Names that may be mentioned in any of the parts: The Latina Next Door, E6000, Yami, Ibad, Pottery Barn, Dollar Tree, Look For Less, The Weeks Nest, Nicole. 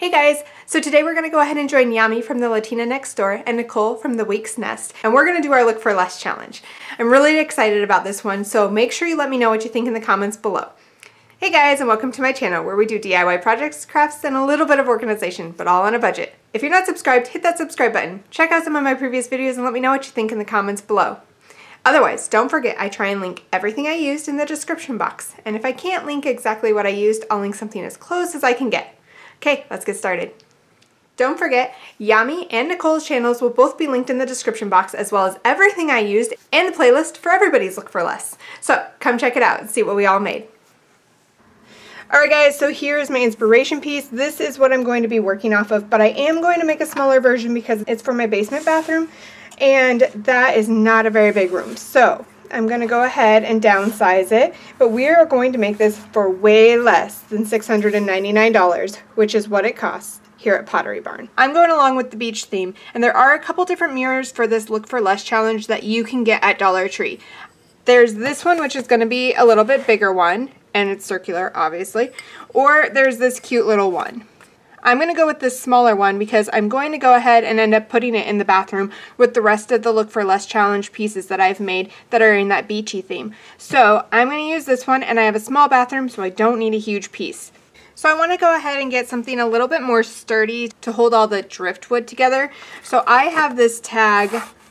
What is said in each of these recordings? Hey guys, so today we're gonna go ahead and join Yami from The Latina Next Door and Nicole from The Weeks Nest, and we're gonna do our Look for Less challenge. I'm really excited about this one, so make sure you let me know what you think in the comments below. Hey guys, and welcome to my channel where we do DIY projects, crafts, and a little bit of organization, but all on a budget. If you're not subscribed, hit that subscribe button. Check out some of my previous videos and let me know what you think in the comments below. Otherwise, don't forget I try and link everything I used in the description box, and if I can't link exactly what I used, I'll link something as close as I can get. Okay, let's get started. Don't forget, Yami and Nicole's channels will both be linked in the description box, as well as everything I used and the playlist for everybody's Look for Less. So come check it out and see what we all made. Alright guys, so here is my inspiration piece. This is what I'm going to be working off of, but I am going to make a smaller version because it's for my basement bathroom, and that is not a very big room. So I'm going to go ahead and downsize it, but we are going to make this for way less than $699, which is what it costs here at Pottery Barn. I'm going along with the beach theme, and there are a couple different mirrors for this Look for Less challenge that you can get at Dollar Tree. There's this one, which is going to be a little bit bigger one, and it's circular, obviously, or there's this cute little one. I'm going to go with this smaller one because I'm going to go ahead and end up putting it in the bathroom with the rest of the Look for Less challenge pieces that I've made that are in that beachy theme. So I'm going to use this one, and I have a small bathroom, so I don't need a huge piece. So I want to go ahead and get something a little bit more sturdy to hold all the driftwood together. So I have this tag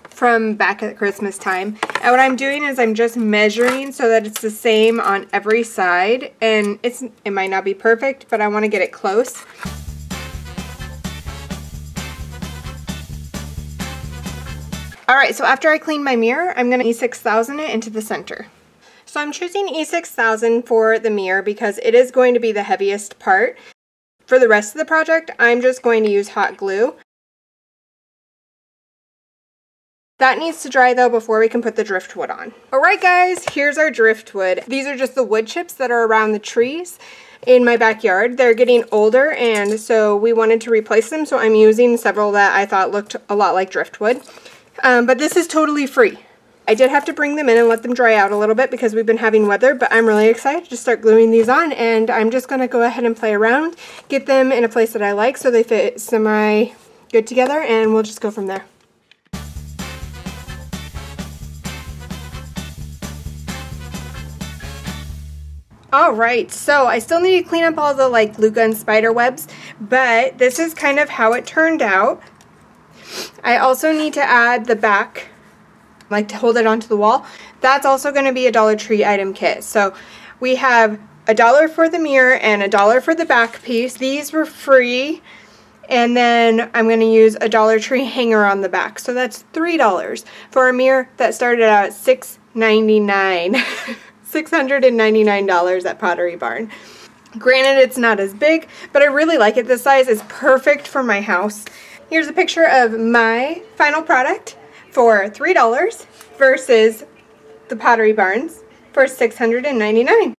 from back at Christmas time, and what I'm doing is I'm just measuring so that it's the same on every side, and it might not be perfect, but I want to get it close. Alright, so after I clean my mirror, I'm going to E6000 it into the center. So I'm choosing E6000 for the mirror because it is going to be the heaviest part. For the rest of the project, I'm just going to use hot glue. That needs to dry though before we can put the driftwood on. Alright guys, here's our driftwood. These are just the wood chips that are around the trees in my backyard. They're getting older, and so we wanted to replace them, so I'm using several that I thought looked a lot like driftwood. But this is totally free. I did have to bring them in and let them dry out a little bit because we've been having weather, but I'm really excited to start gluing these on, and I'm just going to go ahead and play around, get them in a place that I like so they fit semi good together, and we'll just go from there. Alright, so I still need to clean up all the like glue gun spider webs, but this is kind of how it turned out. I also need to add the back, like to hold it onto the wall. That's also going to be a Dollar Tree item kit. So we have $1 for the mirror and $1 for the back piece. These were free. And then I'm going to use a Dollar Tree hanger on the back. So that's $3 for a mirror that started out at $6.99. $699 at Pottery Barn. Granted, it's not as big, but I really like it. This size is perfect for my house. Here's a picture of my final product for $3 versus the Pottery Barn's for $699.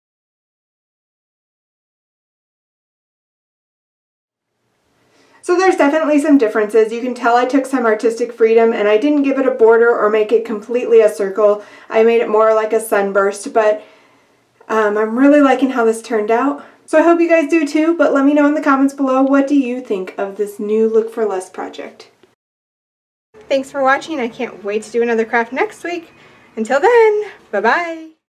So there's definitely some differences. You can tell I took some artistic freedom, and I didn't give it a border or make it completely a circle. I made it more like a sunburst, but I'm really liking how this turned out. So I hope you guys do too, but let me know in the comments below, what do you think of this new Look for Less project? Thanks for watching. I can't wait to do another craft next week. Until then, bye-bye.